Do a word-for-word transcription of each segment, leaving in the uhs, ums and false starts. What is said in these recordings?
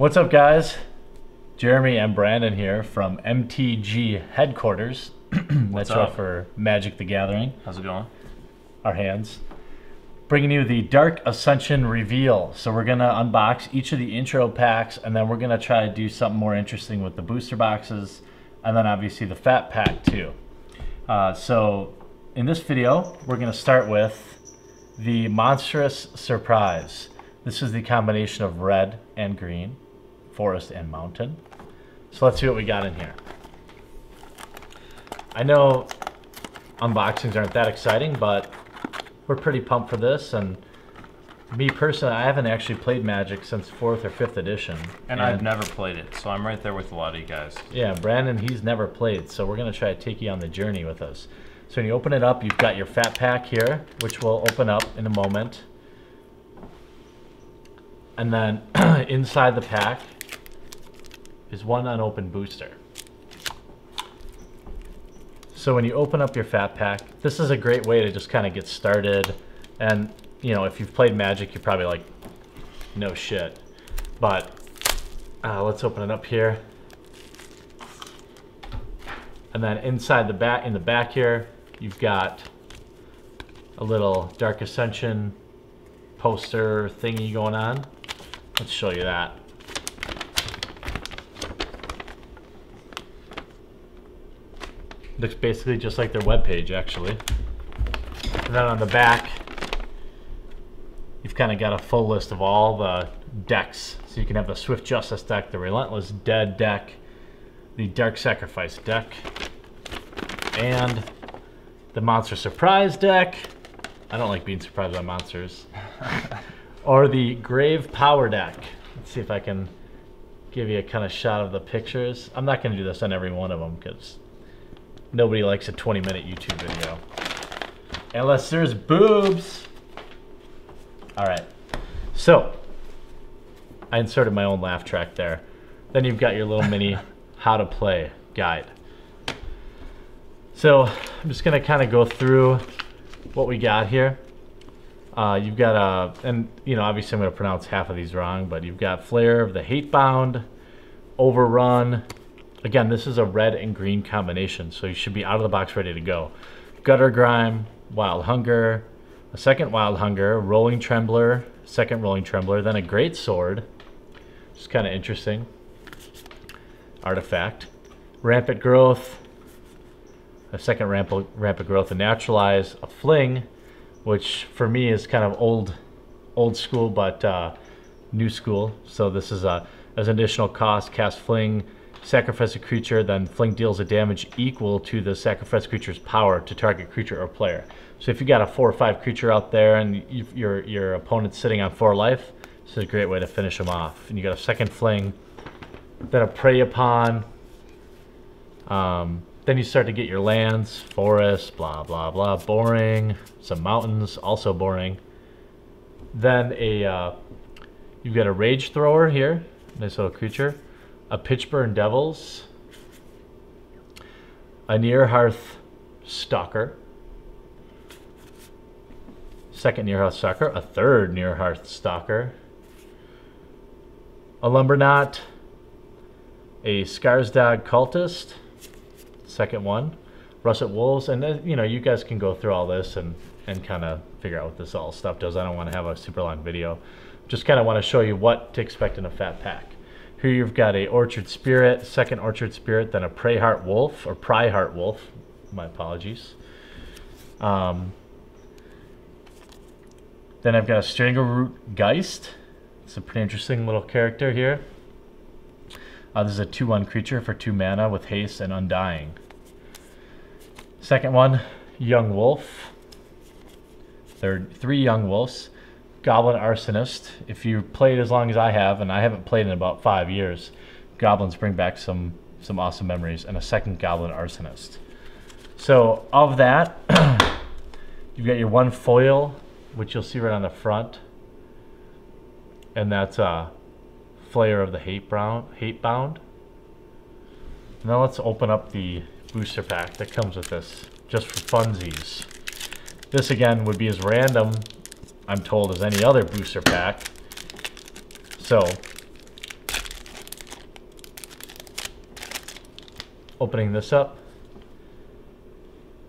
What's up, guys? Jeremy and Brandon here from M T G Headquarters. That's up for Magic: The Gathering. How's it going? Our hands. Bringing you the Dark Ascension reveal. So we're gonna unbox each of the intro packs, and then we're gonna try to do something more interesting with the booster boxes, and then obviously the fat pack too. Uh, so in this video, we're gonna start with the Monstrous Surprise. This is the combination of red and green, forest and mountain. So let's see what we got in here. I know unboxings aren't that exciting, but we're pretty pumped for this. And me personally, I haven't actually played Magic since fourth or fifth edition. And, and I've never played it, so I'm right there with a lot of you guys. Yeah, Brandon, he's never played, so we're gonna try to take you on the journey with us. So when you open it up, you've got your fat pack here, which we'll open up in a moment. And then inside the pack is one unopened booster. So when you open up your fat pack, this is a great way to just kind of get started. And you know, if you've played Magic, you're probably like, no shit. But uh, let's open it up here. And then inside the back, in the back here, you've got a little Dark Ascension poster thingy going on. Let's show you that. Looks basically just like their webpage, actually. And then on the back, you've kind of got a full list of all the decks. So you can have the Swift Justice deck, the Relentless Dead deck, the Dark Sacrifice deck, and the Monster Surprise deck. I don't like being surprised by monsters. Or the Grave Power deck. Let's see if I can give you a kind of shot of the pictures. I'm not going to do this on every one of them because nobody likes a twenty minute YouTube video. Unless there's boobs. All right. So I inserted my own laugh track there. Then you've got your little mini how to play guide. So I'm just going to kind of go through what we got here. Uh, you've got a, and you know, obviously I'm going to pronounce half of these wrong, but you've got Flare of the Hatebound, Overrun. Again, this is a red and green combination, so you should be out of the box ready to go. Gutter Grime, Wild Hunger, a second Wild Hunger, Rolling Trembler, second Rolling Trembler, then a Greatsword, which is kind of interesting. Artifact, Rampant Growth, a second Ramp- Rampant Growth, and Naturalize, a Fling, which for me is kind of old old school, but uh, new school. So this is a, as an additional cost, cast Fling, sacrifice a creature, then Fling deals a damage equal to the sacrifice creature's power to target creature or player. So if you got a four or five creature out there and you, your, your opponent's sitting on four life, this is a great way to finish them off. And you got a second Fling, then a Prey Upon, um, then you start to get your lands, forests, blah, blah, blah, boring. Some mountains, also boring. Then a uh, you've got a Rage Thrower here, nice little creature. A Pitchburn Devils. A Nearheath Stalker. Second Nearheath Stalker. A third Nearheath Stalker. A Lumbernaut. A Scarsdog Cultist. Second one, Russet Wolves, and uh, you know, you guys can go through all this and and kind of figure out what this all stuff does. I don't want to have a super long video, just kind of want to show you what to expect in a fat pack. Here you've got a Orchard Spirit, second Orchard Spirit, then a Prey Heart Wolf, or Prey Heart Wolf, my apologies. Um, then I've got a Strangleroot Geist. It's a pretty interesting little character here. Uh, this is a two one creature for two mana with haste and undying. Second one, Young Wolf. Third, three Young Wolves. Goblin Arsonist. If you've played as long as I have, and I haven't played in about five years, goblins bring back some, some awesome memories. And a second Goblin Arsonist. So of that, you've got your one foil, which you'll see right on the front. And that's... Uh, Flare of the Hatebound. Now let's open up the booster pack that comes with this, just for funsies. This again would be as random, I'm told, as any other booster pack. So opening this up,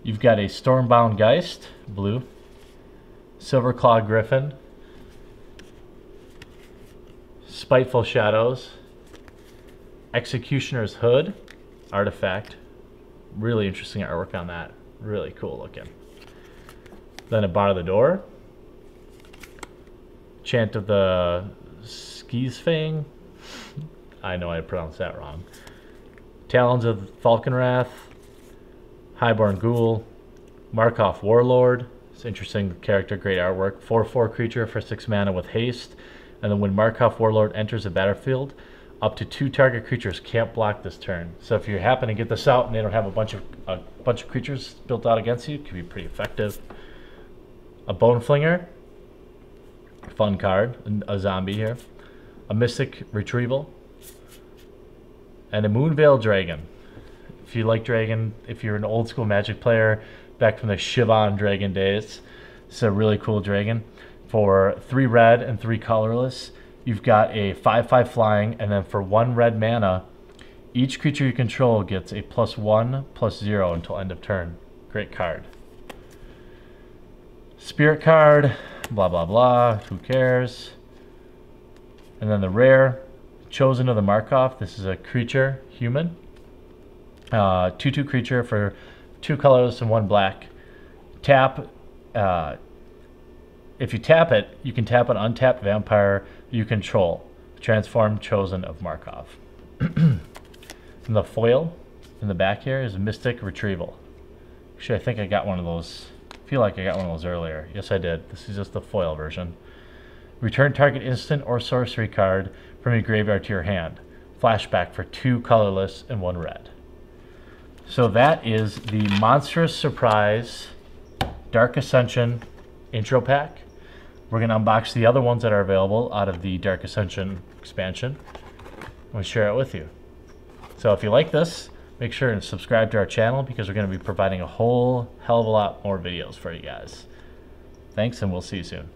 you've got a Stormbound Geist, blue, Silverclaw Griffin, Spiteful Shadows, Executioner's Hood, artifact. Really interesting artwork on that. Really cool looking. Then a Bar of the Door, Chant of the Skis Fang. I know I pronounced that wrong. Talons of Falconwrath, Highborn Ghoul, Markov Warlord. It's interesting character, great artwork. four four creature for six mana with haste. And then when Markov Warlord enters the battlefield, up to two target creatures can't block this turn. So if you happen to get this out and they don't have a bunch of a bunch of creatures built out against you, it could be pretty effective. A Boneflinger, fun card, a zombie here. A Mystic Retrieval, and a Moonveil Dragon. If you like Dragon, if you're an old school Magic player, back from the Shivan Dragon days, it's a really cool Dragon. For three red and three colorless, you've got a five five flying, and then for one red mana, each creature you control gets a plus one, plus zero until end of turn. Great card. Spirit card, blah, blah, blah, who cares? And then the rare, Chosen of the Markov. This is a creature, human. Uh, two two creature for two colorless and one black. Tap, uh, if you tap it, you can tap an untapped vampire you control. Transform Chosen of Markov. And the foil in the back here is Mystic Retrieval. Actually, I think I got one of those. I feel like I got one of those earlier. Yes, I did. This is just the foil version. Return target instant or sorcery card from your graveyard to your hand. Flashback for two colorless and one red. So that is the Monstrous Surprise Dark Ascension intro pack. We're going to unbox the other ones that are available out of the Dark Ascension expansion. We'll share it with you. So if you like this, make sure and subscribe to our channel, because we're going to be providing a whole hell of a lot more videos for you guys. Thanks, and we'll see you soon.